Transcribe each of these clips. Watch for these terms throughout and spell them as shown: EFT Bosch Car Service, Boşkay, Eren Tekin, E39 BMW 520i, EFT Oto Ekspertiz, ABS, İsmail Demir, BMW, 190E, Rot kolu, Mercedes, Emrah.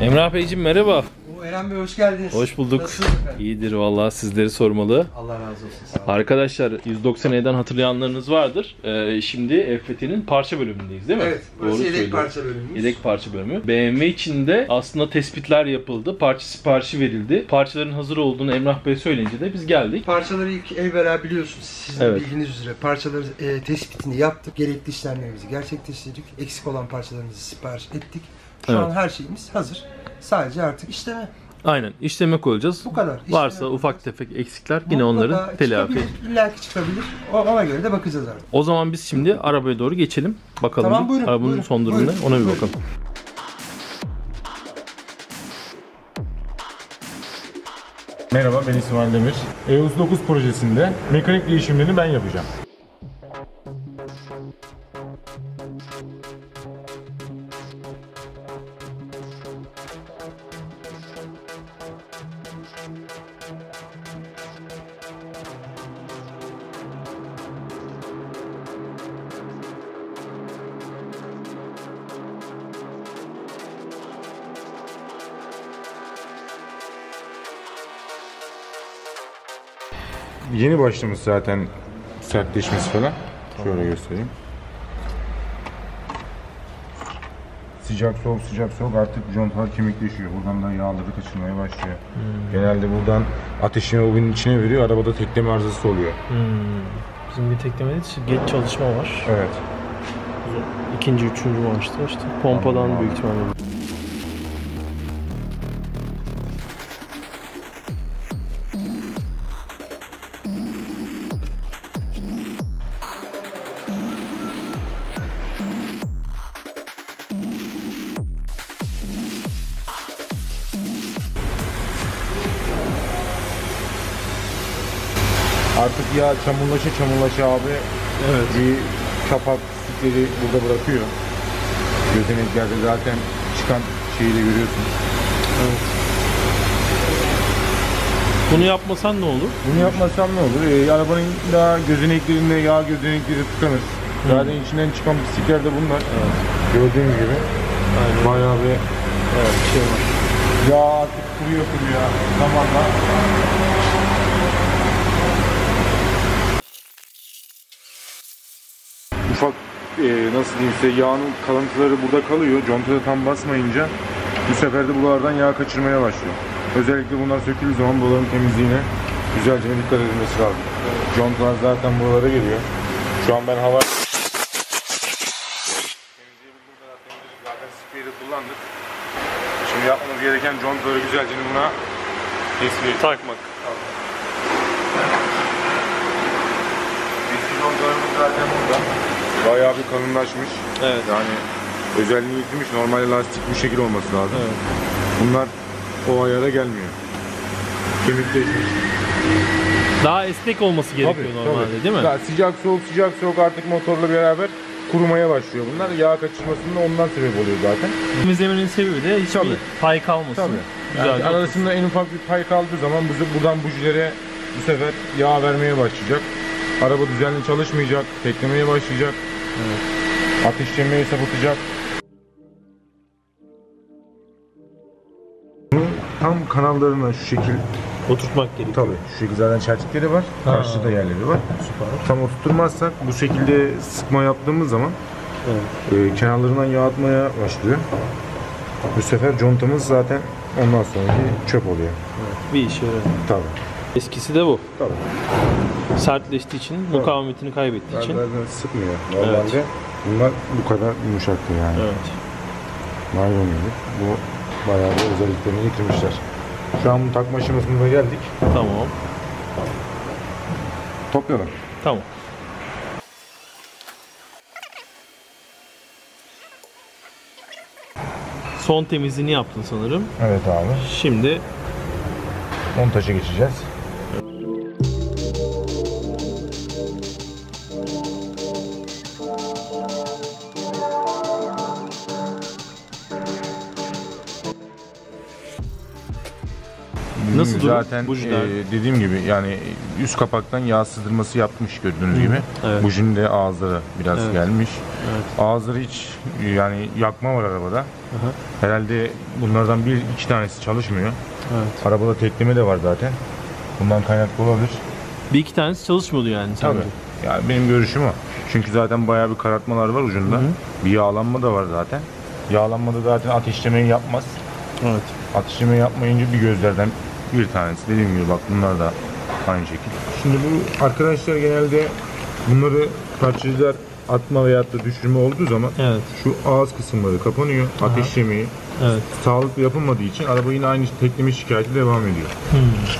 Emrah Beyciğim merhaba. Eren Bey hoş geldiniz. Hoş bulduk. Nasılsınız efendim? İyidir vallahi, sizleri sormalı. Allah razı olsun. Arkadaşlar 190'den hatırlayanlarınız vardır. Şimdi EFT'nin parça bölümündeyiz değil mi? Evet. Doğru, yedek parça bölümümüz. Yedek parça bölümü. BMW içinde aslında tespitler yapıldı. Parça siparişi verildi. Parçaların hazır olduğunu Emrah Bey söyleyince de biz geldik. Parçaları ilk evvela biliyorsunuz. Sizin evet, bilginiz üzere parçaları tespitini yaptık. Gerekli işlemlerimizi gerçekleştirdik. Eksik olan parçalarımızı sipariş ettik. Şu evet, an her şeyimiz hazır. Sadece artık işleme. Aynen, işleme koyacağız. Bu kadar. Varsa ufak tefek eksikler yine onları telafi. İlla ki çıkabilir. Ona göre de bakacağız artık. O zaman biz şimdi arabaya doğru geçelim. Bakalım tamam, buyurun, arabanın buyurun, son durumuna buyurun, ona bir buyurun, bakalım. Merhaba, ben İsmail Demir. E39 projesinde mekanik değişimlerini ben yapacağım. Yeni başlamış zaten sertleşmesi falan. Tamam. Şöyle göstereyim. Sıcak soğuk sıcak soğuk, artık contalar kemikleşiyor. Buradan da yağları kaçırmaya başlıyor. Hmm. Genelde buradan ateşini obinin içine veriyor. Arabada tekleme arızası oluyor. Hmm. Bizim bir tekleme değil, geç çalışma var. Evet. İkinci, üçüncü maçta işte pompadan tamam, büyük ihtimalle. Artık ya çamurlaşa abi evet, bir kapak sütleri burada bırakıyor. Gözeneklerde zaten çıkan şeyi de görüyorsunuz. Evet. Bunu yapmasan ne olur? Bunu yapmasan ne olur? Arabanın daha gözeneklerinde yağ gözenekleri tıkanır. Zaten içinden çıkan pislikler de bunlar. Evet. Gördüğünüz gibi. Aynen. Bayağı bir evet, şey var. Yağ artık kuruyor zamanla. Ufak nasıl diyeyim size, yağın kalıntıları burada kalıyor. Contada tam basmayınca bu sefer de buralardan yağ kaçırmaya başlıyor. Özellikle bunlar söküldüğü zaman buraların temizliğine güzelce dikkat edilmesi lazım. Contalar zaten buralara geliyor. Şu an ben hava temizliği burada temizledik. Zaten spreyleri kullandık. Şimdi yapmamız gereken contaları güzelce buna tespit takmak. Eski contalarımız zaten burada. Bayağı bir kalınlaşmış. Evet. Yani özelliğini yitmiş. Normal lastik bu şekil olması lazım. Evet. Bunlar o ayara gelmiyor. Kemikleşmiş. Daha esnek olması gerekiyor tabii, normalde tabii, değil mi? Ya sıcak soğuk artık motorla beraber kurumaya başlıyor bunlar. Yağ kaçırmasında ondan sebep oluyor zaten. Temizlemenin sebebi de hiçbir tabii, pay kalmasın. Tabii. Yani arasında en ufak bir pay kaldığı zaman buradan bujilere bu sefer yağ vermeye başlayacak. Araba düzenli çalışmayacak, teklemeye başlayacak, evet, ateşlemeyi sapıtacak. Bunun tam kanallarına şu şekil oturtmak gerekiyor. Tabii, şu şekilde zaten çerçekleri var, karşıda yerleri var. Süper. Tam oturtmazsak bu şekilde sıkma yaptığımız zaman evet, kenarlarından yağ atmaya başlıyor. Bu sefer contamız zaten ondan sonraki çöp oluyor. Evet. Bir işe yarar. Tabii. Eskisi de bu. Tabii. Sertleştiği için, evet, mukavemetini kaybettiği için. Zaten sıkmıyor. Normalde evet, bunlar bu kadar yumuşaktı yani. Evet. Naylon gibi. Bu bayağı da özelliklerini yitirmişler. Şu an takma aşamasına geldik. Tamam. Toplayalım. Tamam. Son temizliğini yaptın sanırım. Evet abi. Şimdi montaja geçeceğiz. Nasıl durum? Zaten dediğim gibi yani üst kapaktan yağ sızdırması yapmış gördüğünüz gibi. Evet. Bujinin de ağızları biraz gelmiş. Evet. Ağızları hiç yani yakma var arabada. Herhalde bunlardan bir iki tanesi çalışmıyor. Evet. Arabada tekleme de var zaten. Bundan kaynaklı olabilir. Bir iki tanesi çalışmıyordu yani. Tabii. Yani benim görüşüm o. Çünkü zaten bayağı bir karartmalar var ucunda. Bir yağlanma da var zaten. Yağlanmada zaten ateşlemeyi yapmaz. Evet. Ateşleme yapmayınca bir gözlerden bir tanesi. Dediğim gibi bak bunlar da aynı şekilde. Şimdi bu arkadaşlar genelde bunları parçacılar atma veyahut da düşürme olduğu zaman şu ağız kısımları kapanıyor. Ateşlemeyi sağlıklı yapılmadığı için araba yine aynı tekleme şikayeti devam ediyor.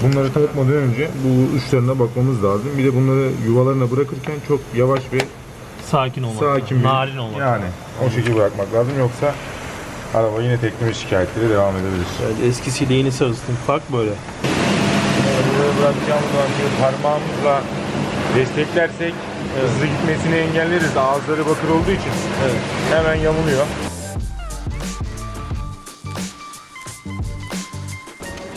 Bunları takmadan önce bu uçlarına bakmamız lazım. Bir de bunları yuvalarına bırakırken çok yavaş ve sakin olmak lazım. Narin olmak yani o şekilde bırakmak lazım. Yoksa araba yine tekleme şikayetleri devam edebilir. Yani eskisiyle yenisi arasındaki fark böyle. Böyle bırakacağımız zaman parmağımızla desteklersek hızlı gitmesini engelleriz. Ağızları bakır olduğu için hemen yamuluyor.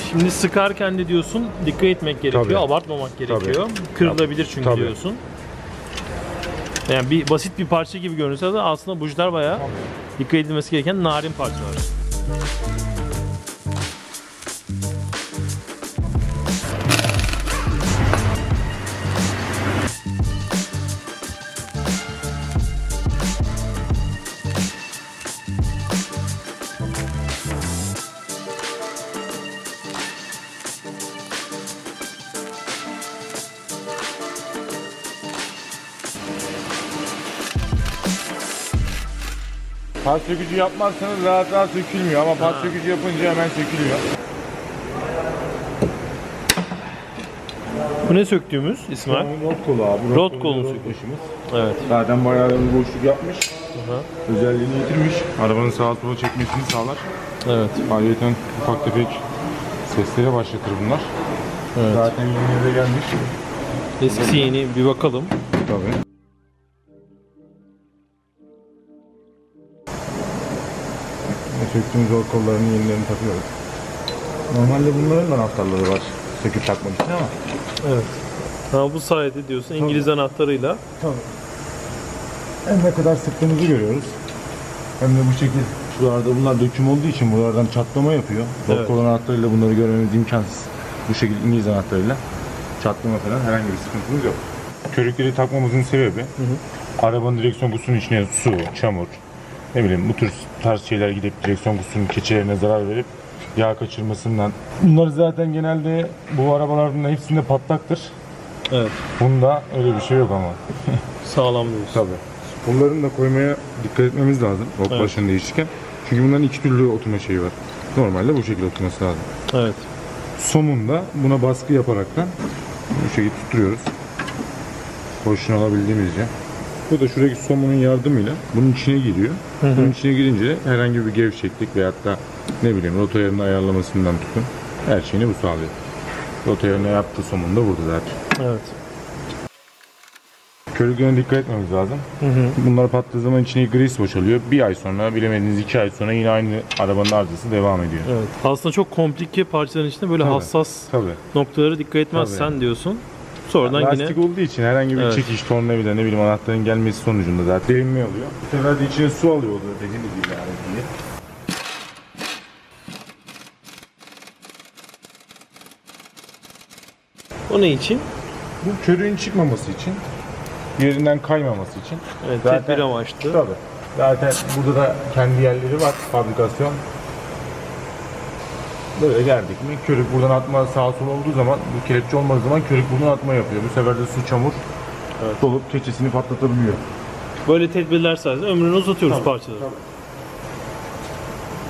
Şimdi sıkarken de diyorsun dikkat etmek gerekiyor, abartmamak gerekiyor. Kırılabilir çünkü diyorsun. Yani bir basit bir parça gibi görünse de aslında bujlar bayağı dikkat edilmesi gereken narin parçalar. Pas sökücü yapmazsanız rahat rahat sökülmüyor ama pas sökücü yapınca hemen sökülüyor. Bu ne söktüğümüz İsmail? Rot kolu abi. Rot kolu sökmüşümüz. Evet. Zaten bayağı bir boşluk yapmış. Özelliğini yitirmiş. Arabanın sağa sola çekmesini sağlar. Evet. Ayrıca ufak tefek seslere başlatır bunlar. Evet. Zaten yeni de gelmiş. Eskisi yeni bir bakalım. Tabii. Söktüğümüz rot kollarının yenilerini takıyoruz. Normalde bunların da anahtarları var söküp takmak için ama. Evet. Ha, bu sayede diyorsun İngiliz anahtarıyla. Hem ne kadar sıktığımızı görüyoruz. Hem de bu şekilde. Şuralarda bunlar döküm olduğu için buralardan çatlama yapıyor. Rot kol anahtarıyla bunları görmemiz imkansız. Bu şekilde İngiliz anahtarıyla çatlama falan herhangi bir sıkıntımız yok. Körükleri takmamızın sebebi arabanın direksiyon kutusunun içine su, çamur, ne bileyim bu tür tarz şeyler gidip direksiyon kutusunun keçelerine zarar verip yağ kaçırmasından. Bunlar zaten genelde bu arabaların hepsinde patlaktır. Evet. Bunda öyle bir şey yok ama. Sağlam diyorsun. Tabii. Bunların da koymaya dikkat etmemiz lazım. Rot başını değiştirirken. Çünkü bunların iki türlü oturma şeyi var. Normalde bu şekilde oturması lazım. Evet. Somunda buna baskı yaparaktan bu şekilde tutturuyoruz. Boşluğunu alabildiğimizce. Bu da şuradaki somunun yardımıyla bunun içine giriyor. Bunun içine girince herhangi bir gevşeklik veyahut da ne bileyim rota ayarını ayarlamasından tutun. Her şeyini bu sağlıyor. Rota ayarını yaptığı somun da burada zaten. Evet. Körüklerine dikkat etmemiz lazım. Bunlar patladığı zaman içine gris boşalıyor. Bir ay sonra bilemediğiniz 2 ay sonra yine aynı arabanın arızası devam ediyor. Evet. Aslında çok komplike parçaların içinde böyle hassas noktalara dikkat etmezsen diyorsun. Sonradan yani lastik yine olduğu için herhangi bir çekiş, tornavida, ne bileyim anahtarın gelmesi sonucunda zaten derinme oluyor. Bu sefer de içine su alıyor oluyor dediğim gibi yani diye. O ne için? Bu körüğün çıkmaması için, yerinden kaymaması için. Evet, zaten, tedbir amaçlı. Tabii. Zaten burada da kendi yerleri var, fabrikasyon. Böyle geldik mi körük buradan atma sağa sola olduğu zaman, bu kelepçe olmadığı zaman körük buradan atma yapıyor. Bu sefer de su çamur dolup keçesini patlatabiliyor. Böyle tedbirler sayesinde ömrünü uzatıyoruz parçaları.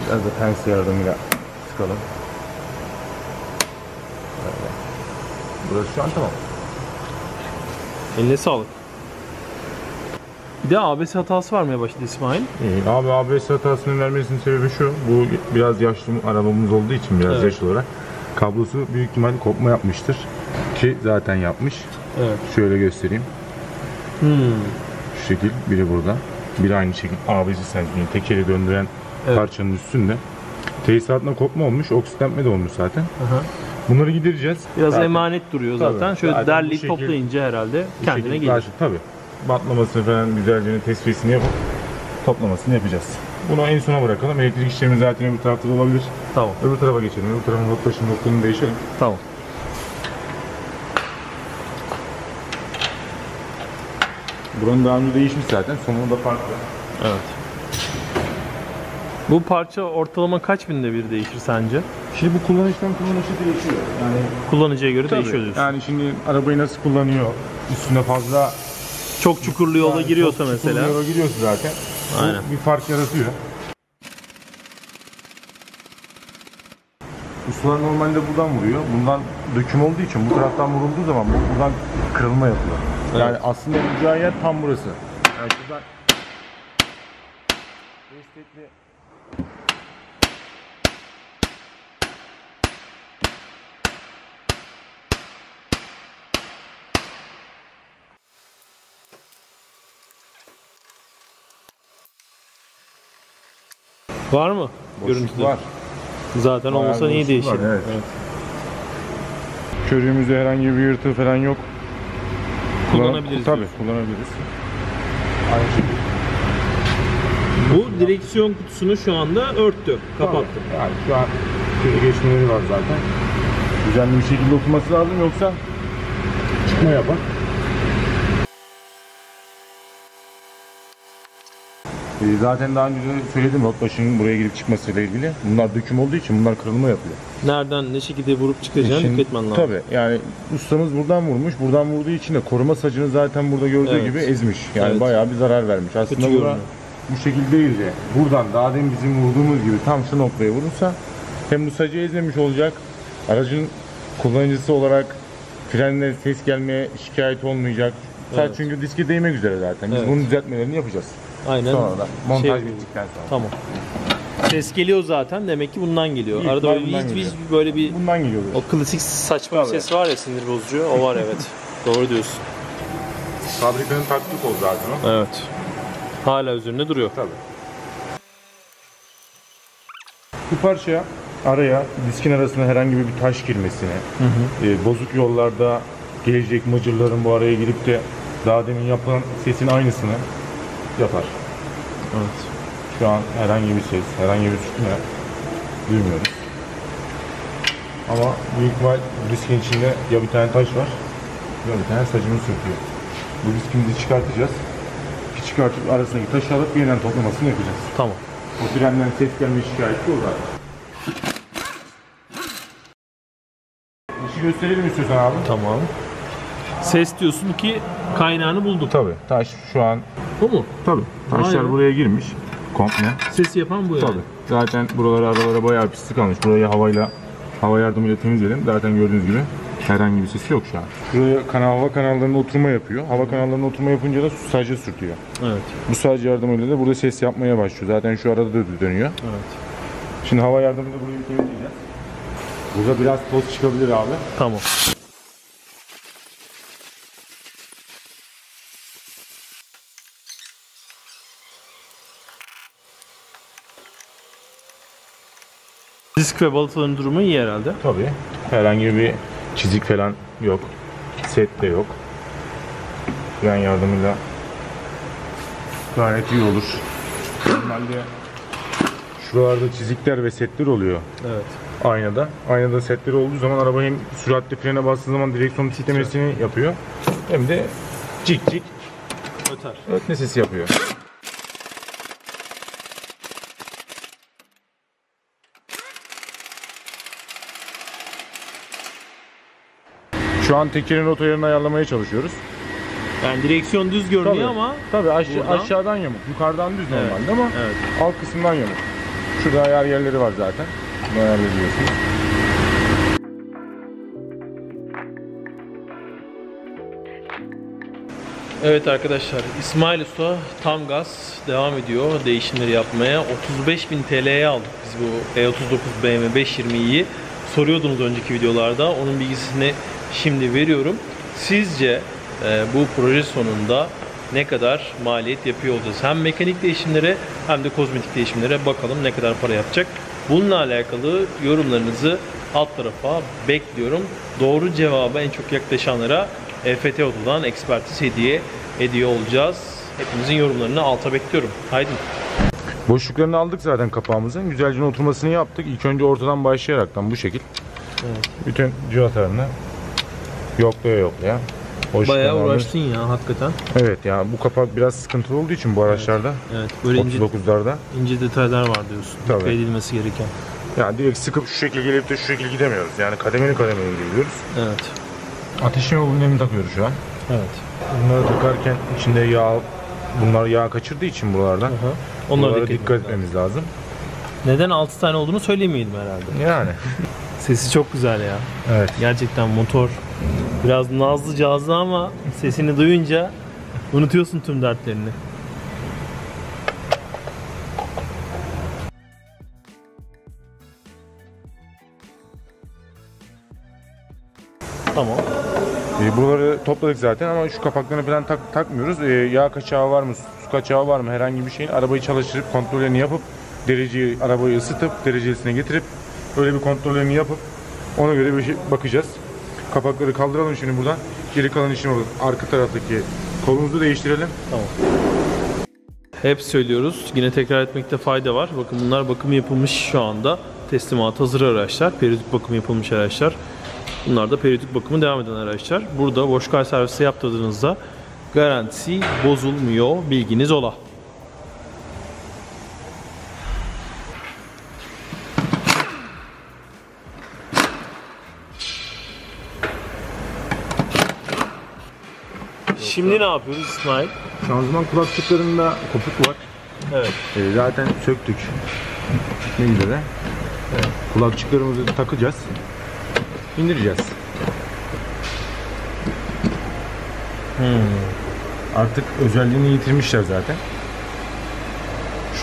Biraz da pense yardımıyla sıkalım. Böyle. Burası şu an tamam. Eline sağlık. Bir de ABS hatası vermeye başladı İsmail. Abi ABS hatasının vermesinin sebebi şu, bu biraz yaşlı arabamız olduğu için biraz yaş olarak kablosu büyük ihtimalle kopma yapmıştır ki zaten yapmış. Şöyle göstereyim. Şu şekil biri burada, biri aynı şekil ABS sensörünü tekeri döndüren parçanın üstünde tesisatına kopma olmuş, oksitlenme de olmuş zaten. Bunları gidereceğiz. Biraz zaten emanet duruyor zaten. Tabii. Şöyle zaten derleyip toplayınca herhalde kendine gelir. Tabii. Batlamasını falan güzelce tesvisini yapıp toplamasını yapacağız. Bunu en sona bırakalım. Elektrik işlemimiz zaten öbür tarafta da olabilir. Tamam. Öbür tarafa geçelim. Öbür tarafın noktasını değişelim. Tamam. Buranın daha önce değişmiş zaten. Sonunda farklı. Evet. Bu parça ortalama kaç binde bir değişir sence? Şimdi bu kullanıştan kullanışa değişiyor. Yani kullanıcıya göre tabii değişiyor diyorsun. Yani şimdi arabayı nasıl kullanıyor? Üstüne fazla çok çukurlu yola yani giriyorsa mesela. Çukurlu yola giriyorsa zaten. Aynen. Bir fark yaratıyor. Uslular normalde buradan vuruyor. Bundan döküm olduğu için bu taraftan vurulduğu zaman buradan kırılma yapıyor. Yani evet, aslında vuracağı yer tam burası. Yani şuradan destekli var mı? Görüntüde var. Zaten olmasa iyi değişir. Evet, evet. Körüğümüzde herhangi bir yırtığı falan yok. Kullanabiliriz. Tabii, kullanabiliriz. Aynı şekilde. Bu direksiyon kutusunu şu anda örttü, kapattı. Tabii, yani şu an şöyle geçmeleri var zaten. Düzenli bir şekilde oturması lazım yoksa çıkma yapar. Zaten daha önce söyledim rot başının buraya girip çıkmasıyla ilgili. Bunlar döküm olduğu için bunlar kırılma yapıyor. Nereden ne şekilde vurup çıkacağını dikkat etmen lazım. Tabii yani ustamız buradan vurmuş. Buradan vurduğu için de koruma sacını zaten burada gördüğü evet gibi ezmiş. Yani evet, bayağı bir zarar vermiş. Aslında bu şekilde değil de buradan daha demin bizim vurduğumuz gibi tam şu noktaya vurursa hem bu sacı ezmemiş olacak. Aracın kullanıcısı olarak frenle ses gelmeye şikayet olmayacak. Evet. Çünkü diski değmek üzere zaten. Biz evet, bunun düzeltmelerini yapacağız. Aynen. Sonra da montaj bittikten sonra. Tamam. Ses geliyor zaten. Demek ki bundan geliyor. İlk arada böyle böyle bir bundan geliyor. O klasik saçma bir ses var ya, sinir bozucu. O var evet. Doğru diyorsun. Fabrikanın taktığı kol zaten o. Evet. Hala üzerinde duruyor. Tabii. Bu parçaya araya diskin arasına herhangi bir taş girmesine, bozuk yollarda gelecek mıcırların bu araya girip de daha demin yapılan sesin aynısını yapar. Evet. Şu an herhangi bir ses, herhangi bir sürtünme duymuyoruz. Ama büyük ihtimal diskin içinde ya bir tane taş var ya bir tane sacımız sürtüyor. Bu diskimizi çıkartacağız. Çıkartıp arasındaki taşı alıp yeniden toplamasını yapacağız. Tamam. O frenden ses gelme şikayeti olur abi. İşi gösterelim istiyorsan abi. Tamam. Ses diyorsun ki kaynağını bulduk. Tabii. Taş şu an. Bu mu? Tabii. Taşlar aynen buraya girmiş. Komple. Sesi yapan bu yani. Tabii. Zaten buralara aralara bayağı pislik almış. Burayı havayla, hava yardımıyla temizleyelim. Zaten gördüğünüz gibi herhangi bir sesi yok şu an. Şuraya hava kanallarında oturma yapıyor. Hava kanallarında oturma yapınca da su sacı sürtüyor. Evet. Bu sacı yardımıyla da burada ses yapmaya başlıyor. Zaten şu arada da dönüyor. Evet. Şimdi hava yardımıyla burayı temizleyeceğiz. Burada biraz toz çıkabilir abi. Tamam. Disk ve balataların durumu iyi herhalde. Tabii. Herhangi bir çizik falan yok. Set de yok. Fren yardımıyla gayet iyi olur. Normalde şuralarda çizikler ve setler oluyor. Evet. Aynada. Aynada setleri olduğu zaman araba hem süratli frene bastığı zaman direksiyon titremesini yapıyor. Hem de cik cik öter. Ötme sesi yapıyor. Şu an tekerin rot ayarını ayarlamaya çalışıyoruz. Yani direksiyon düz görünüyor tabii, ama tabii aşağıdan yamuk, yukarıdan düz evet, normalde ama evet, alt kısımdan yamuk. Şurada ayar yerleri var zaten. Bunu ayarlayabiliyorsunuz. Evet arkadaşlar, İsmail Usta tam gaz devam ediyor değişimleri yapmaya. 35.000 TL'ye aldık biz bu E39 BMW 520i'yi. Soruyordunuz önceki videolarda, onun bilgisini şimdi veriyorum. Sizce bu proje sonunda ne kadar maliyet yapıyor olacağız? Hem mekanik değişimlere hem de kozmetik değişimlere bakalım ne kadar para yapacak. Bununla alakalı yorumlarınızı alt tarafa bekliyorum. Doğru cevaba en çok yaklaşanlara EFT Oto'dan ekspertiz hediye ediyor olacağız. Hepinizin yorumlarını alta bekliyorum. Haydi. Boşluklarını aldık zaten kapağımızın. Güzelce oturmasını yaptık. İlk önce ortadan başlayaraktan bu şekil. Evet. Bütün cıvatalarını yokluya yoklaya. Bayağı uğraştın ya hakikaten. Evet ya, bu kapak biraz sıkıntılı olduğu için bu araçlarda. Evet. Böyle 39'larda ince detaylar var diyorsun. Dikkat edilmesi gereken. Yani direkt sıkıp şu şekil gelip de şu şekil gidemiyoruz. Yani kademeli gidiyoruz. Evet. Ateşin önlemi takıyoruz şu an. Evet. Bunları takarken içinde yağ, bunlar yağ kaçırdığı için buralardan. Onlara dikkat etmemiz lazım. Neden 6 tane olduğunu söylemeyelim herhalde. Yani. Sesi çok güzel ya. Evet. Gerçekten motor biraz nazlı cazlı ama sesini duyunca unutuyorsun tüm dertlerini. Tamam. Buraları topladık zaten ama şu kapaklarını falan takmıyoruz. Yağ kaçağı var mı, su kaçağı var mı, herhangi bir şeyin arabayı çalıştırıp kontrollerini yapıp dereceyi, arabayı ısıtıp derecesine getirip öyle bir kontrollerini yapıp ona göre bir şey bakacağız. Kapakları kaldıralım şimdi buradan. Geri kalan işin olur. Arka taraftaki kolumuzu değiştirelim. Tamam. Hep söylüyoruz. Yine tekrar etmekte fayda var. Bakın bunlar bakım yapılmış şu anda. Teslimat hazır araçlar. Periyodik bakım yapılmış araçlar. Bunlar da periyodik bakımı devam eden araçlar. Burada Boşkay servise yaptırdığınızda garantisi bozulmuyor. Bilginiz ola. Şimdi ne yapıyoruz İsmail? Şanzıman kulakçıklarında kopuk var. Evet. Zaten söktük. Şimdi de evet, kulakçıklarımızı takacağız. İndireceğiz. Artık özelliğini yitirmişler zaten.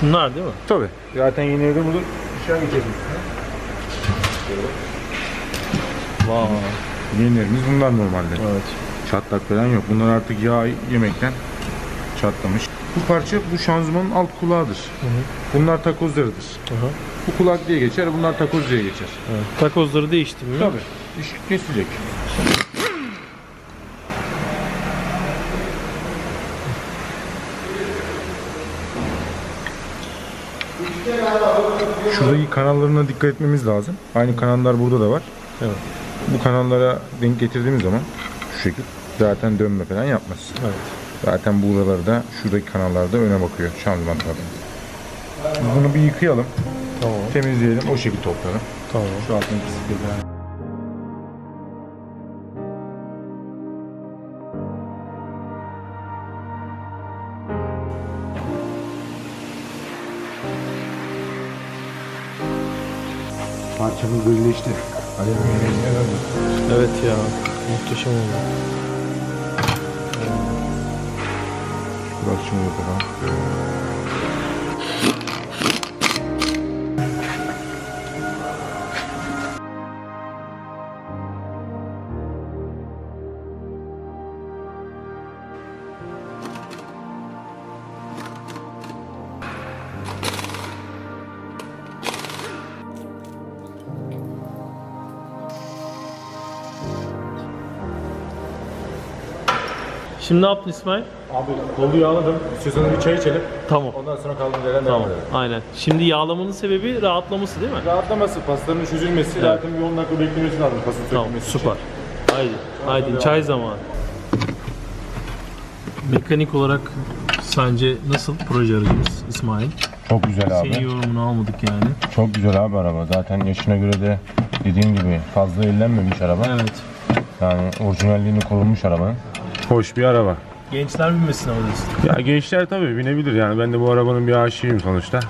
Şunlar değil mi? Tabii. Zaten yeni evde bulur. Şöyle geçelim. Vay. Yenilerimiz bunlar normalde. Evet. Çatlak falan yok. Bunlar artık yağ yemekten çatlamış. Bu parça bu şanzımanın alt kulağıdır. Hı hı. Bunlar takozlarıdır. Hı hı. Bu kulak diye geçer, bunlar takoz diye geçer. Evet. Takozları değişti mi? Tabii. İş kesilecek. Şuradaki kanallarına dikkat etmemiz lazım. Aynı kanallar burada da var. Evet. Bu kanallara denk getirdiğimiz zaman şu şekil zaten dönme falan yapmaz. Evet. Zaten buralarda, şuradaki kanallarda öne bakıyor şanzıman tarafı. Bunu bir yıkayalım. Tamam. Temizleyelim, o şekilde toplayalım. Tamam. Şu altın kesikleri. Parçamız birleşti. Evet ya, muhteşem oldu. Bak şunu yapalım. Şimdi ne yaptın İsmail? Abi kolu yağladım. İstiyorsanız bir çay içelim. Tamam. Ondan sonra kaldığımız yerden devam edelim. Aynen. Şimdi yağlamanın sebebi rahatlaması değil mi? Rahatlaması, pastanın çözülmesi. Evet. Zaten bir 10 dakika beklemesi lazım pastanın çözülmesi. Tamam, süper. İçin. Haydi, haydi çay zamanı. Mekanik olarak sence nasıl proje aracımız İsmail? Çok güzel abi. Senin yorumunu almadık yani. Çok güzel abi araba. Zaten yaşına göre de dediğim gibi fazla ellenmemiş araba. Evet. Yani orijinalliğini korunmuş arabanın. Hoş bir araba. Gençler binmesin ama diyorsun. Ya gençler tabii binebilir yani, ben de bu arabanın bir aşığıyım sonuçta.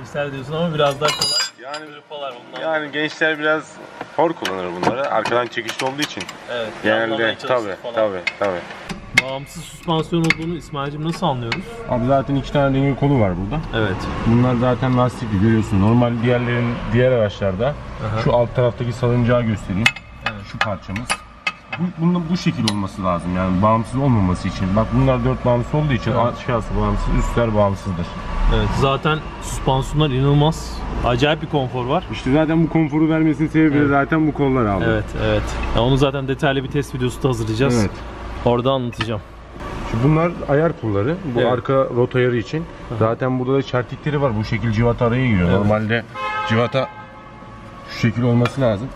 Gençler diyorsun ama biraz daha kolay. Yani rıfalar bunlar. Yani gençler biraz hor kullanır bunları. Arkadan çekişli olduğu için. Evet. Genelde tabii. Bağımsız süspansiyon olduğunu İsmail'cim nasıl anlıyoruz? Abi zaten 2 tane denge kolu var burada. Evet. Bunlar zaten lastikli, görüyorsun. Normal diğer araçlarda şu alt taraftaki salıncağı göstereyim. Evet. Şu parçamız. bu şekil olması lazım yani, bağımsız olmaması için. Bak bunlar 4 bağımsız olduğu için aşağısı bağımsız, üstler bağımsızdır. Evet, zaten süspansiyonlar inanılmaz. Acayip bir konfor var. İşte zaten bu konforu vermesinin sebebi de zaten bu kollar abi. Evet, evet. Yani onu zaten detaylı bir test videosu da hazırlayacağız. Evet. Orada anlatacağım. Bunlar ayar pulları. Bu arka rot ayarı için. Aha. Zaten burada da çertikleri var. Bu şekil civata araya giriyor. Evet. Normalde civata şu şekil olması lazım.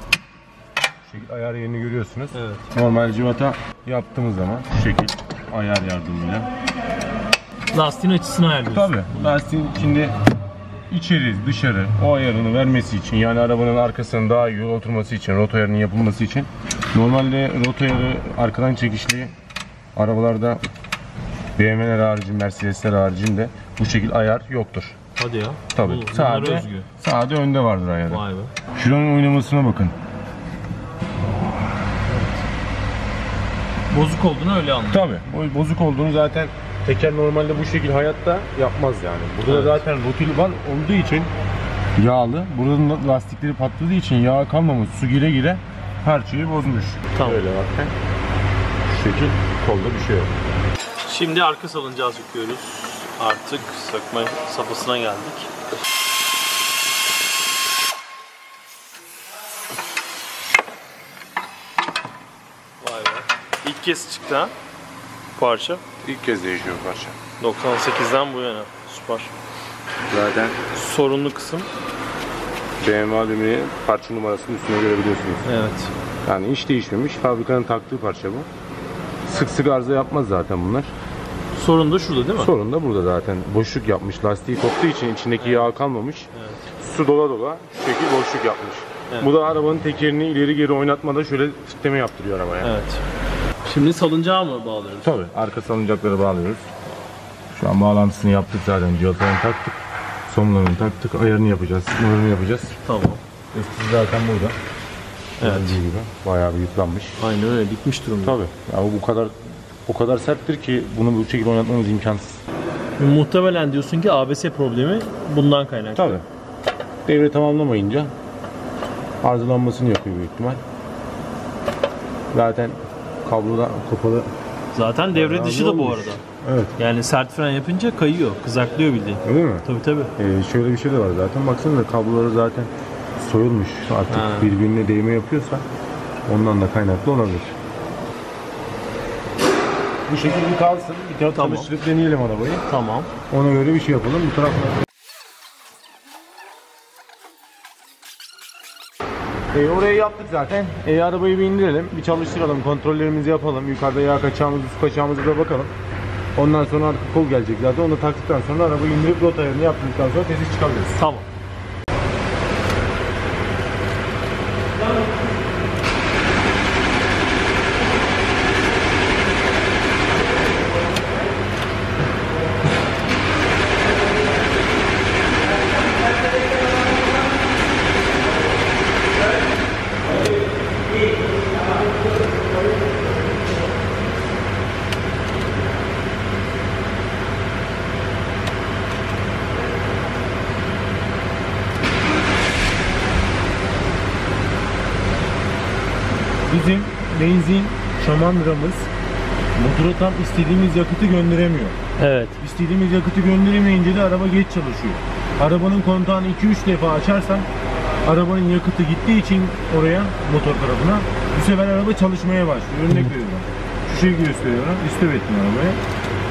Şu şekil ayar yerini görüyorsunuz. Evet. Normal civata yaptığımız zaman şu şekil ayar yardımıyla lastiğin açısını ayarlıyorsun. Tabii. Lastiğin içinde içeri dışarı o ayarını vermesi için, yani arabanın arkasının daha iyi oturması için, rot ayarının yapılması için. Normalde rot ayarı arkadan çekişli arabalarda, BMW'ler harici, Mercedes'ler haricinde bu şekil ayar yoktur. Hadi ya. Tabii. Olur, sade önde vardır ayarı. Vay be. Şuranın oynamasına bakın. Bozuk olduğunu öyle anladım. Tabii. Bozuk olduğunu zaten teker normalde bu şekil hayatta yapmaz yani. Burada zaten rotil var olduğu için yağlı. Buranın lastikleri patladığı için yağ kalmamış. Su gire gire her şeyi bozmuş. Tamam. Öyle bakın. Şu şekil. Kolda bir şey yok. Şimdi arka salıncağı söküyoruz. Artık sökme safhasına geldik. Vay be. İlk kez çıktı ha? Parça. İlk kez değişiyor parça. 98'den bu yana. Süper. Zaten sorunlu kısım BMW demiri parça numarasının üstüne görebiliyorsunuz. Evet. Yani hiç değişmemiş. Fabrikanın taktığı parça bu. Sık sık arıza yapmaz zaten bunlar. Sorun da şurada değil mi? Sorun da burada zaten. Boşluk yapmış. Lastiği koptuğu için içindeki yağ kalmamış. Evet. Su dola dola şu şekil boşluk yapmış. Evet. Bu da arabanın tekerini ileri geri oynatmada şöyle titreme yaptırıyor arabaya. Evet. Şimdi salıncağı mı bağlıyoruz? Tabii. Arka salıncakları bağlıyoruz. Şu an bağlantısını yaptık zaten. Cihazlarını taktık. Somlarını taktık. Ayarını yapacağız. Sıkmalarını yapacağız. Tamam. Üstü zaten burada. Evet. Gibi. Bayağı bir yıpranmış. Aynen öyle, bitmiş durumda. Tabii. Ya o kadar serttir ki bunu bu şekilde oynatmamız imkansız. Muhtemelen diyorsun ki ABS problemi bundan kaynaklı. Tabii. Devre tamamlamayınca arızalanmasını yapıyor büyük ihtimal. Zaten kabloda kapalı. Zaten devre dışı da bu arada. Evet. Yani sert fren yapınca kayıyor, kızaklıyor bildiğin. Öyle mi? Tabii. Şöyle bir şey de var zaten. Baksana kabloları zaten soyulmuş artık, birbirine değme yapıyorsa ondan da kaynaklı olabilir. Bu şekilde bir kalsın, bir tarafta sürüp deneyelim arabayı. Tamam. Ona göre bir şey yapalım bu tarafta. Orayı yaptık zaten. Arabayı bir indirelim, bir çalıştıralım, kontrollerimizi yapalım. Yukarıda yağ kaçağımızı, su kaçağımızı da bakalım. Ondan sonra artık kol gelecek zaten. Onu taktıktan sonra arabayı indirip rot ayarını yaptıktan sonra tezlik çıkabiliriz. Tamam. Bizim benzin şamandıramız motora tam istediğimiz yakıtı gönderemiyor. Evet. İstediğimiz yakıtı gönderemeyince de araba geç çalışıyor. Arabanın kontağını 2-3 defa açarsan arabanın yakıtı gittiği için oraya, motor tarafına, bu sefer araba çalışmaya başlıyor. Örnek veriyorum. Şu şeyi gösteriyorum. İstop ettim arabaya.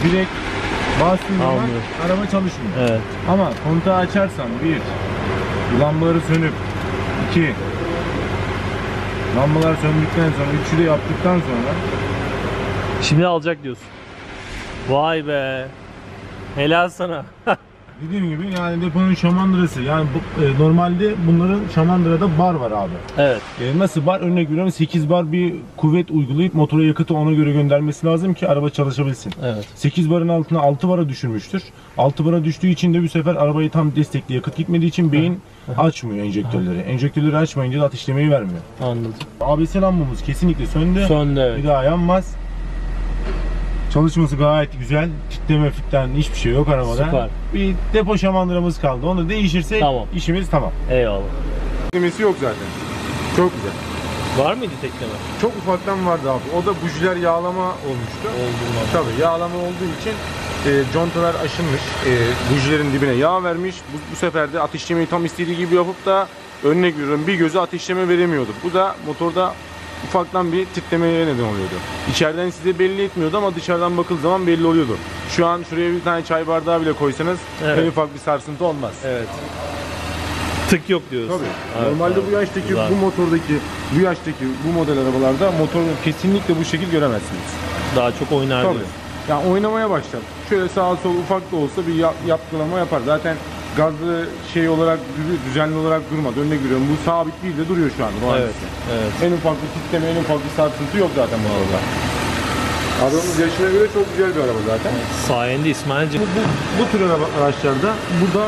Direkt bastığında araba çalışmıyor. Evet. Ama kontağı açarsan 1. Lambaları sönüp 2. Lambalar söndükten sonra, üçlü yaptıktan sonra şimdi alacak diyorsun. Vay be. Helal sana. Dediğim gibi yani deponun şamandırası. Yani normalde bunların şamandırada bar var abi. Evet. Nasıl bar? Örnek veriyorum 8 bar bir kuvvet uygulayıp motora yakıtı ona göre göndermesi lazım ki araba çalışabilsin. Evet. 8 barın altına 6 bara düşürmüştür. 6 bara düştüğü için de bu sefer arabayı tam destekli yakıt gitmediği için beyin açmıyor enjektörleri. Enjektörleri açmayınca da ateşlemeyi vermiyor. Anladım. ABS lambamız kesinlikle söndü. Söndü, evet. Bir daha yanmaz. Çalışması gayet güzel. Titreme fitten hiçbir şey yok arabada. Süper. Bir depo şamandıramız kaldı. Onu değişirse tamam. İşimiz tamam. Eyvallah. Titremesi yok zaten. Çok güzel. Var mıydı tekleme? Çok ufaktan vardı abi. O da bujiler yağlama olmuştu. Oldu. Tabii yağlama olduğu için contalar aşınmış. Bujilerin dibine yağ vermiş. Bu sefer de ateşlemeyi tam istediği gibi yapıp da örnek veriyorum bir gözü ateşleme veremiyordu. Bu da motorda ufaktan bir titremeye neden oluyordu. İçeriden size belli etmiyordu ama dışarıdan bakıldığı zaman belli oluyordu. Şu an şuraya bir tane çay bardağı bile koysanız evet, en ufak bir sarsıntı olmaz. Evet. Tık yok diyoruz. Tabii. Evet, normalde evet, bu yaştaki, güzel, bu motordaki, bu yaştaki, bu model arabalarda motoru kesinlikle bu şekil göremezsiniz. Daha çok oynar. Tabii. Yani oynamaya başlar. Şöyle sağa sola ufak da olsa bir yapkılama yapar. Zaten gazlı şey olarak düzenli olarak durmadı. Önüne giriyorum. Bu sabit değil de duruyor şu anda. Evet, evet. En ufak bir titreme, en ufak bir sarsıntı yok zaten bu arabada. Arabamız yaşına göre çok güzel bir araba zaten. Sayende İsmail'cim. Bu tür araçlarda burada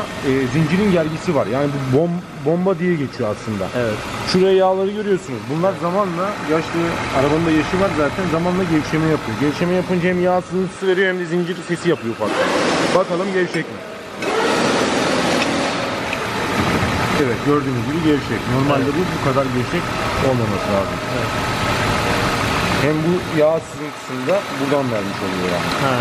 zincirin gergisi var. Yani bu bomba diye geçiyor aslında. Evet. Şuraya yağları görüyorsunuz. Bunlar zamanla yaşlı, arabanın da yaşı var zaten, zamanla gevşeme yapıyor. Gevşeme yapınca hem yağ sızıntısı veriyor hem de zincir sesi yapıyor ufak. Bakalım gevşek mi? Evet, gördüğünüz gibi gevşek. Normalde evet, bu kadar gevşek olmaması lazım. Evet. Hem bu yağ sızıntısında buradan vermiş oluyor yani. Ha.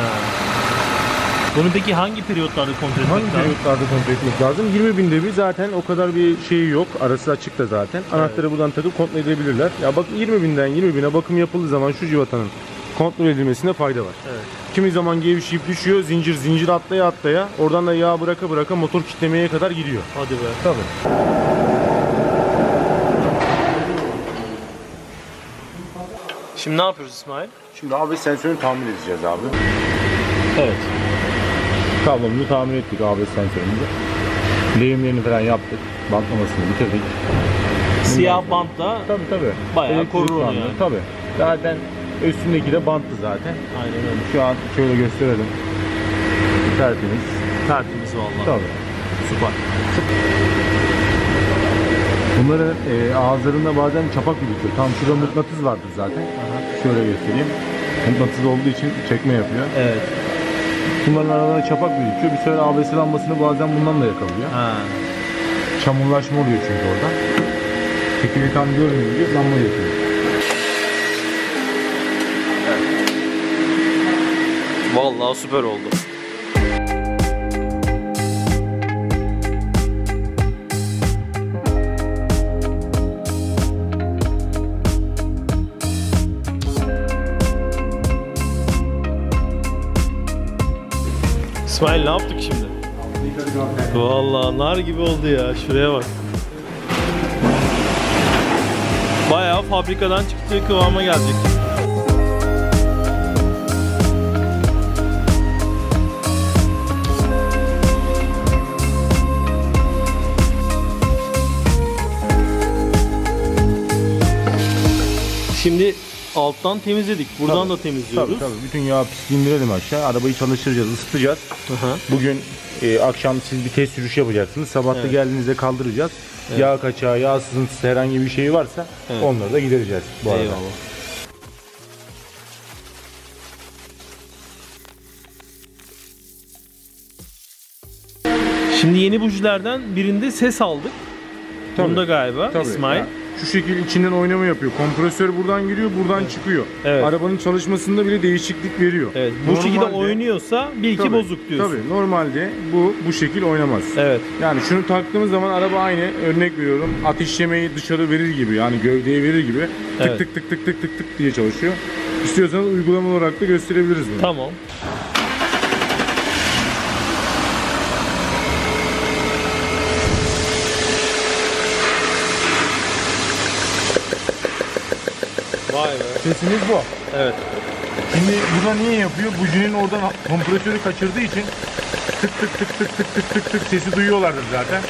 Bunu peki hangi periyotlarda kontrol etmek lazım? Hangi periyotlarda kontrol etmek lazım? 20.000'de bir zaten o kadar bir şeyi yok. Arası açık da zaten. Evet. Anahtarı buradan takıp kontrol edebilirler. Ya bak 20.000'e bakım yapıldığı zaman şu civatanın kontrol edilmesine fayda var. Evet. Kimi zaman gevşeyip düşüyor, zincir atlaya atlaya, oradan da yağ bıraka motor kitlemeye kadar gidiyor. Hadi be. Tabii. Şimdi ne yapıyoruz İsmail? Şimdi abi sensörü tamir edeceğiz abi. Evet. Kablomuzu tamir ettik, ABS sensörümüzü. Lehimlerini falan yaptık, bantlamasını bitirdik. Siyah bantla tabii. Bayağı korur yani. Tabii. Zaten üstündeki de bantlı zaten. Aynen öyle. Şu an şöyle gösterelim. Tertemiz. Tertemiz vallahi. Tabii. Süper. Bunların ağızlarında bazen çapak birikiyor. Tam şurada mıknatıs vardır zaten. Aha. Şöyle göstereyim. Mıknatıs olduğu için çekme yapıyor. Evet. Bunların aralarında çapak birikiyor. Bir süre ABS lambasını bazen bundan da yakalıyor. Ha. Çamurlaşma oluyor çünkü orada. Tekeri tam görmüyor, lamba yakıyor. Vallahi süper oldu. İsmail ne yaptık şimdi? Vallahi nar gibi oldu ya. Şuraya bak. Bayağı fabrikadan çıktığı kıvama gelecek. Şimdi alttan temizledik. Buradan tabii, da temizliyoruz. Tabii. Bütün yağ pisliğini indirelim aşağı. Arabayı çalıştıracağız, ısıtacağız. Aha. Bugün akşam siz bir test sürüş yapacaksınız. Sabah da evet, geldiğinizde kaldıracağız. Evet. Yağ kaçağı, yağ sızıntısı herhangi bir şey varsa evet, onları da gidereceğiz bu arada. Eyvallah. Şimdi yeni bujilerden birinde ses aldık. Tabii. Bunda galiba tabii, İsmail. Ya. Şu şekil içinden oynama yapıyor. Kompresör buradan giriyor, buradan evet, çıkıyor. Evet. Arabanın çalışmasında bile değişiklik veriyor. Evet. Bu normalde, şekilde oynuyorsa bir iki bozuk diyorsun. Tabii. Normalde bu şekil oynamaz. Evet. Yani şunu taktığımız zaman araba aynı, örnek veriyorum, ateşlemeyi dışarı verir gibi, yani gövdeye verir gibi tık evet, tık tık tık tık tık tık diye çalışıyor. İstiyorsanız uygulama olarak da gösterebiliriz bunu. Tamam. Sesimiz bu. Evet. Şimdi bu da niye yapıyor? Bujinin oradan kompresörü kaçırdığı için tık tık tık tık tık tık tık tık sesi duyuyorlardır zaten.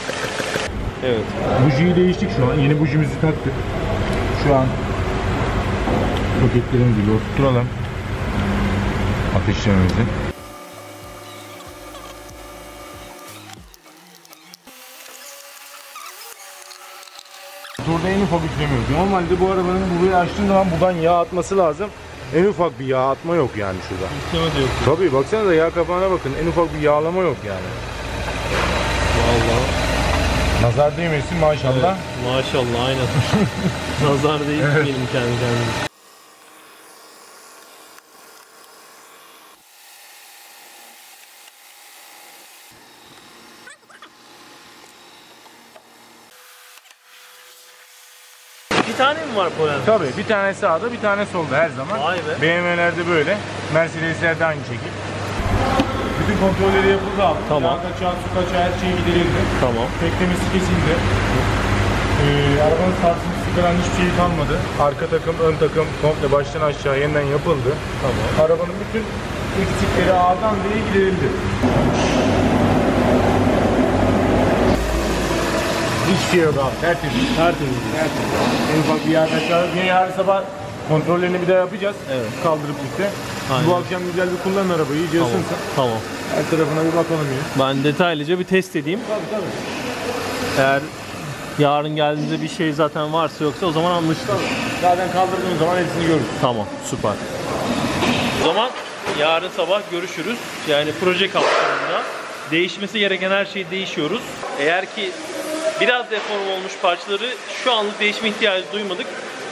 Evet. Bujiyi değiştik şu an. Yeni bujimizi taktık. Şu an paketlerimizi oturtalım. Ateşlememizi. Burada en ufak üflemiyoruz. Normalde bu arabanın burayı açtığı zaman buradan yağ atması lazım. En ufak bir yağ atma yok yani şurada. Üfleme de yok. Tabii baksanıza yağ kapağına bakın. En ufak bir yağlama yok yani. Vallahi. Nazar değmesin maşallah. Evet, maşallah aynen. Nazar değmeyelim evet. Kendi kendimize. Bir tane mi var polen? Tabii, bir tane sağda, bir tane solda her zaman. Vay be. BMW'lerde böyle, Mercedes'lerde aynı şekil. Bütün kontrolleri yapıldı abi. Tamam. Yağ kaçağı, su kaçağı, her şey giderildi. Tamam. Beklemesi kesildi. Arabanın sarsıntısı falan hiçbir şey kalmadı. Arka takım, ön takım komple baştan aşağı yeniden yapıldı. Tamam. Arabanın bütün eksikleri A'dan B'ye giderildi. Hiçbir şey yok abi. Tertemiz. Tertemiz. En ufak bir yer kaçar. Yine yarın sabah kontrollerini bir daha yapacağız. Evet. Kaldırıp işte. Aynen. Bu akşam güzel bir kullan arabayı. İyice tamam. Isınsın. Tamam. Her tarafına bir bakalım ya. Ben detaylıca bir test edeyim. Tabii tabii. Eğer yarın geldiğinizde bir şey zaten varsa yoksa o zaman anlaşılır. Zaten kaldırdığımız zaman hepsini görürüz. Tamam. Süper. O zaman yarın sabah görüşürüz. Yani proje kapsamında değişmesi gereken her şeyi değişiyoruz. Eğer ki biraz deform olmuş parçaları şu anlık değişme ihtiyacı duymadık.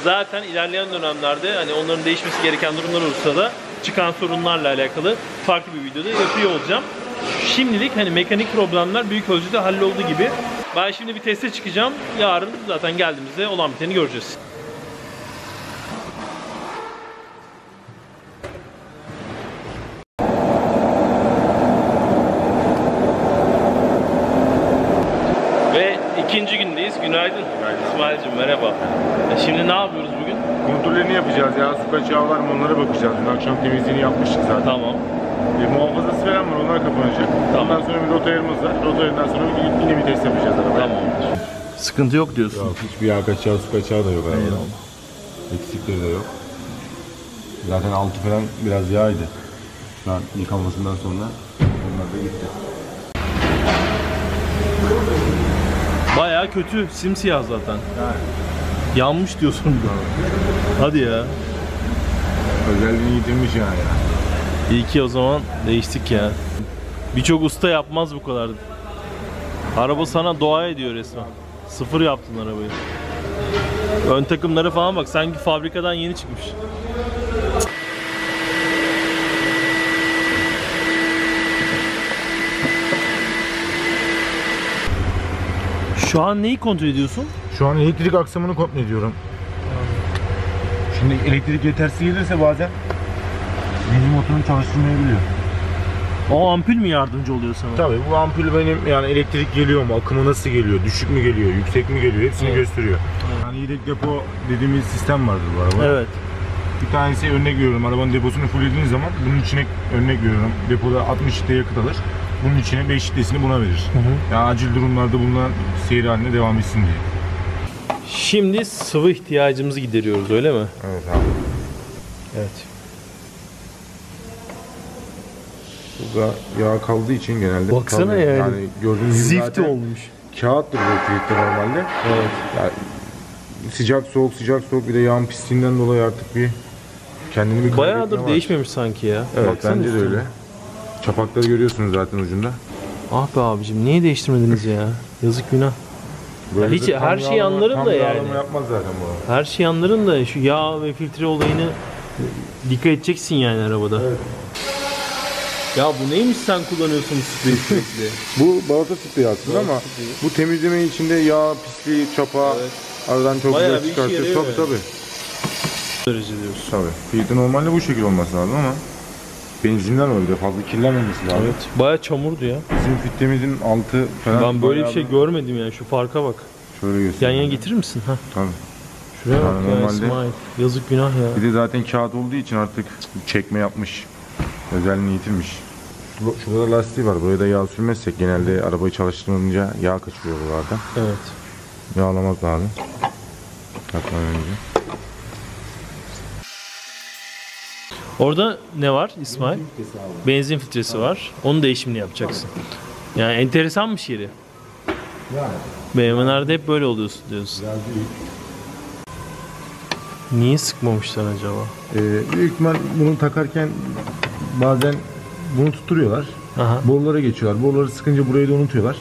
Zaten ilerleyen dönemlerde hani onların değişmesi gereken durumlar olursa da çıkan sorunlarla alakalı farklı bir videoda yapıyor olacağım. Şimdilik hani mekanik problemler büyük ölçüde hallolduğu gibi. Ben şimdi bir teste çıkacağım. Yarın zaten geldiğimizde olan biteni göreceğiz. İkinci gündeyiz. Günaydın. İsmail'cim merhaba. Şimdi ne yapıyoruz bugün? Kontrollerini yapacağız ya. Su kaçağı var mı onlara bakacağız. Dün akşam temizliğini yapmıştık zaten. Tamam. Muhafazası falan var, onlar kapanacak. Tamam. Ondan sonra bir rota ayarımız var. Rota ayarından sonra yine bir test yapacağız arabaya. Tamam. Sıkıntı yok diyorsun. Yok, hiçbir yağ kaçağı, su kaçağı da yok arabada. Eksikleri de yok. Zaten altı falan biraz yağydı. Şu an yıkanmasından sonra onlar da gitti. Bayağı kötü, simsiyah zaten. Yani. Yanmış diyorsun. Hadi ya. Özelliğini yitirmiş yani. İyi ki o zaman değiştik ya. Birçok usta yapmaz bu kadar. Araba sana dua ediyor resmen. Sıfır yaptın arabayı. Ön takımları falan bak, sanki fabrikadan yeni çıkmış. Şu an neyi kontrol ediyorsun? Şu an elektrik aksamını kontrol ediyorum. Şimdi elektrik yetersiz gelirse bazen benim motorum çalıştırmayabiliyor. O ampul mü yardımcı oluyor sana? Tabii bu ampul benim yani elektrik geliyor mu, akımı nasıl geliyor, düşük mü geliyor, yüksek mi geliyor hepsini gösteriyor. Yani yedek depo dediğimiz sistem vardır bu araba. Evet. Bir tanesi örnek veriyorum, arabanın deposunu fullediğiniz zaman bunun içine örnek veriyorum depoda 60 litre yakıt alır. Bunun içine 5 litresini buna verir. Yani acil durumlarda bunlar seyir haline devam etsin diye. Şimdi sıvı ihtiyacımızı gideriyoruz öyle mi? Evet abi. Evet. Burada yağ kaldığı için genelde baksana yani. Yani gördüğünüz gibi zifti olmuş. Kağıttır bu kilitli normalde. Evet. Yani sıcak soğuk sıcak soğuk bir de yağın pisliğinden dolayı artık bir kendini bir bayağıdır değişmemiş sanki ya. Evet baksana bence de öyle. Çapakları görüyorsunuz zaten ucunda. Ah be abicim niye değiştirmediniz ya? Yazık günah. Ya hiç her şeyi anlarım da yani. Yapmaz zaten bu. Her şeyi anlarım da şu yağ ve filtre olayını dikkat edeceksin yani arabada. Evet. Ya bu neymiş sen kullanıyorsun spreyi? Bu balata spreyi aslında ama bu temizleme içinde yağ, pisliği, çapa aradan çok güzel çıkartıyor. Tabii tabii. Derece diyorsun. Tabii. Filtre normalde bu şekil olması lazım ama benzinler var bir de fazla kirlenmemesi lazım. Evet, bayağı çamurdu ya. Bizim filtremizin altı falan. Ben böyle bir şey görmedim yani, şu farka bak. Şöyle göstereyim. Yan yana getirir misin? Heh. Tabii. Şuraya bak yani ya İsmail. Yazık günah ya. Bir de zaten kağıt olduğu için artık çekme yapmış. Özelliğini yitirmiş. Şurada lastiği var. Buraya da yağ sürmezsek genelde arabayı çalıştırınca yağ kaçırıyor buralardan. Evet. Yağlamak lazım. Takmadan önce. Orada ne var İsmail? Benzin filtresi, var. Onun değişimini yapacaksın. Yani enteresanmış yeri. Yani. BMW'lerde hep böyle oluyorsun diyorsun. Niye sıkmamışlar acaba? Büyük ihtimal bunu takarken bazen bunu tutturuyorlar. Aha. Borulara geçiyorlar. Boruları sıkınca burayı da unutuyorlar.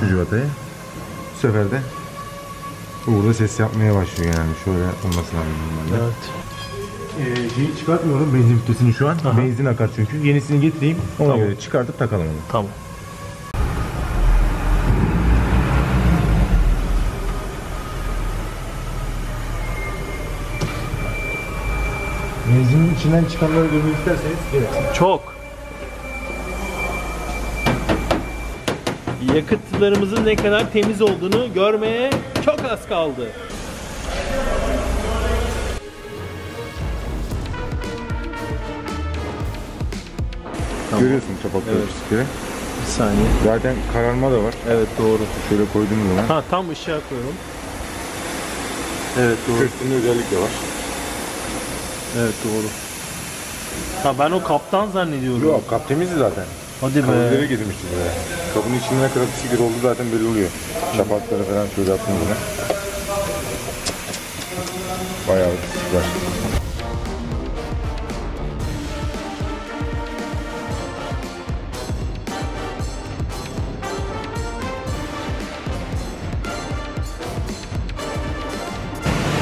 Çocuğu hatayı. sefer de burada ses yapmaya başlıyor yani. Şöyle olması lazım. Evet. Şeyi çıkartmıyorum, benzin vitesini şu an. Aha. Benzin akar çünkü. Yenisini getireyim. Ona tamam. Göre çıkartıp takalım onu. Tamam. Benzinin içinden çıkanları görmek isterseniz evet. Çok. Yakıtlarımızın ne kadar temiz olduğunu görmeye çok az kaldı. Tamam. Görüyorsun çapakları evet. Bir saniye. Zaten kararma da var. Evet doğru. Şöyle koyduğum zaman. Ha tam ışığa koyalım. Evet doğru. Üstünde özellik de var. Evet doğru. Ha ben o kaptan zannediyorum. Yok kap temizdi zaten. Hadi be. Kabinlere girmişti böyle. Kabının içinde ne kadar pislik oldu zaten belli oluyor. Çapakları falan şöyle attığım zaman. Bayağı pislik var.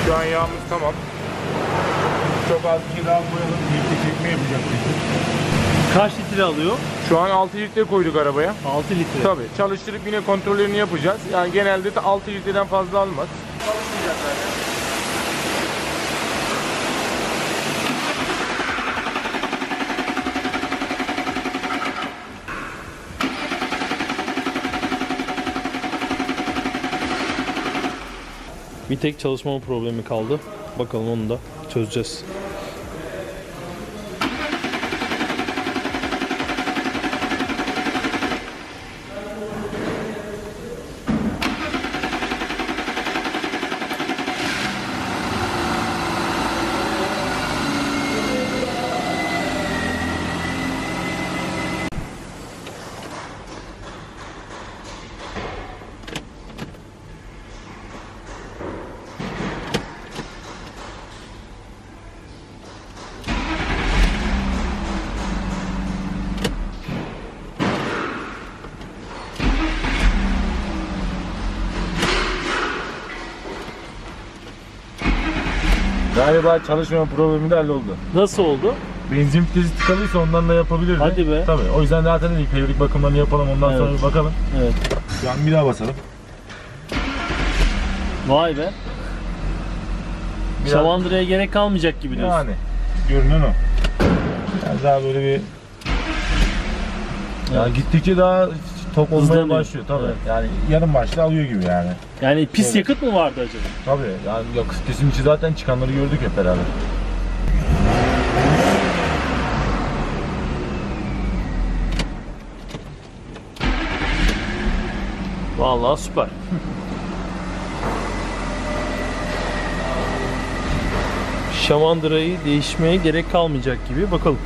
Şu an yağımız tamam. Çok az bir daha koyalım, birlikte çekme yapacağız. Kaç litre alıyor? Şu an 6 litre koyduk arabaya. 6 litre? Tabii. Çalıştırıp yine kontrollerini yapacağız. Yani genelde de 6 litreden fazla almaz. Çalışmayacak zaten. Bir tek çalışma problemi kaldı. Bakalım onu da çözeceğiz. Galiba çalışma problemi de halloldu. Nasıl oldu? Benzin filtresi tıkalıysa ondan da yapabilirdi. Hadi be. Tabii. O yüzden zaten dedik devrik bakımlarını yapalım ondan evet. Sonra bir bakalım. Evet. Yani bir daha basalım. Vay be. Şavandıraya gerek kalmayacak gibi diyorsun. Yani. Görünen o. Yani daha böyle bir... Evet. Yani gittikçe daha top olmaya hızlanıyor. Başlıyor tabii. Evet. Yani yarım başta alıyor gibi yani. Yani pis evet. Yakıt mı vardı acaba? Tabii yani yakıtın içi zaten çıkanları gördük hep beraber. Vallahi süper. Şamandırayı değişmeye gerek kalmayacak gibi bakalım.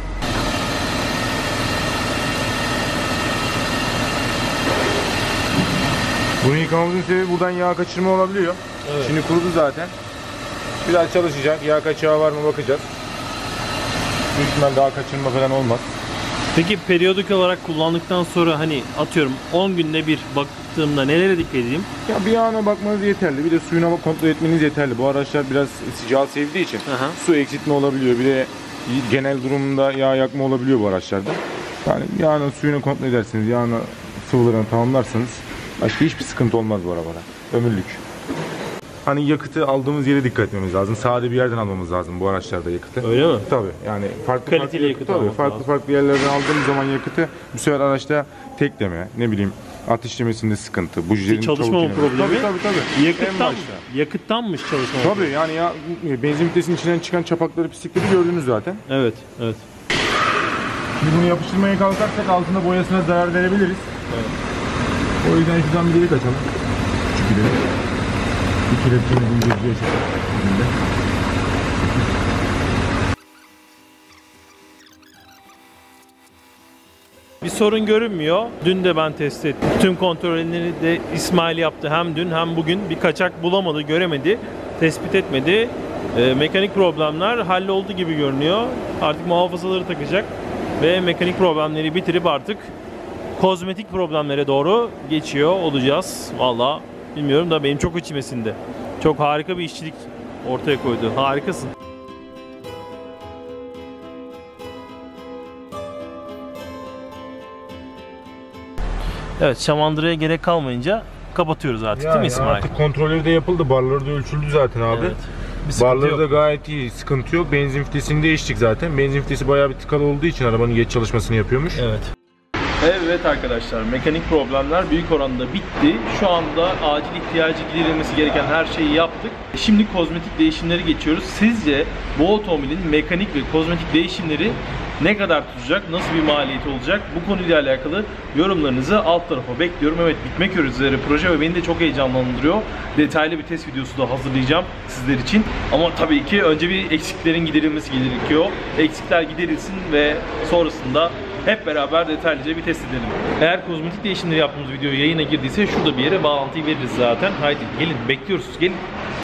Bunu yıkamamızın sebebi buradan yağ kaçırma olabiliyor. Evet. Şimdi kurudu zaten. Biraz çalışacak. Yağ kaçağı var mı bakacağız. Büyük ihtimal daha kaçırma falan olmaz. Peki periyodik olarak kullandıktan sonra hani atıyorum 10 günde bir baktığımda nelere dikkat edeyim? Ya bir yağına bakmanız yeterli. Bir de suyuna kontrol etmeniz yeterli. Bu araçlar biraz sıcağı sevdiği için aha. Su eksiltme olabiliyor. Bir de genel durumda yağ yakma olabiliyor bu araçlarda. Yani yağına suyunu kontrol edersiniz. Yağına sıvılarını tamamlarsanız başka hiçbir sıkıntı olmaz bu arabada. Ömürlük. Hani yakıtı aldığımız yere dikkat etmemiz lazım. Sade bir yerden almamız lazım bu araçlarda yakıtı. Öyle mi? Tabii. Yani farklı yerlerden aldığımız zaman yakıtı bu sefer araçta tekleme, ne bileyim ateşlemesinde sıkıntı, bujilerin çalışma problemi. Tabii. Yakıttanmış çalışma. Tabii yani ya benzin filtresinin içinden çıkan çapakları, pislikleri gördünüz zaten. Evet, evet. Şimdi bunu yapıştırmaya kalkarsak altında boyasına zarar verebiliriz. Evet. O yüzden şuradan bir delik açalım. Küçük bir delik. Bir kelepçeyle bunu gözlüğe çekelim. Bir sorun görünmüyor. Dün de ben test ettim. Tüm kontrollerini de İsmail yaptı. Hem dün hem bugün bir kaçak bulamadı, göremedi, tespit etmedi. Mekanik problemler halloldu gibi görünüyor. Artık muhafazaları takacak ve mekanik problemleri bitirip artık kozmetik problemlere doğru geçiyor olacağız. Vallahi bilmiyorum da benim çok içime sindi. Çok harika bir işçilik ortaya koydu. Harikasın. Evet, şamandıraya gerek kalmayınca kapatıyoruz artık, değil mi İsmail? Artık kontrolleri de yapıldı, barları da ölçüldü zaten abi. Evet. Barları da gayet iyi, sıkıntı yok. Benzin fitesini değiştik zaten. Benzin fitesi bayağı bir tıkalı olduğu için arabanın geç çalışmasını yapıyormuş. Evet. Evet arkadaşlar, mekanik problemler büyük oranda bitti. Şu anda acil ihtiyacı giderilmesi gereken her şeyi yaptık. Şimdi kozmetik değişimlere geçiyoruz. Sizce bu otomobilin mekanik ve kozmetik değişimleri ne kadar tutacak, nasıl bir maliyeti olacak? Bu konuyla alakalı yorumlarınızı alt tarafa bekliyorum. Evet, bitmek üzere proje ve beni de çok heyecanlandırıyor. Detaylı bir test videosu da hazırlayacağım sizler için. Ama tabii ki önce bir eksiklerin giderilmesi gerekiyor. Eksikler giderilsin ve sonrasında hep beraber detaylıca bir test edelim. Eğer kozmetik değişimleri yaptığımız video yayına girdiyse şurada bir yere bağlantıyı veririz zaten. Haydi gelin, bekliyoruz, gelin.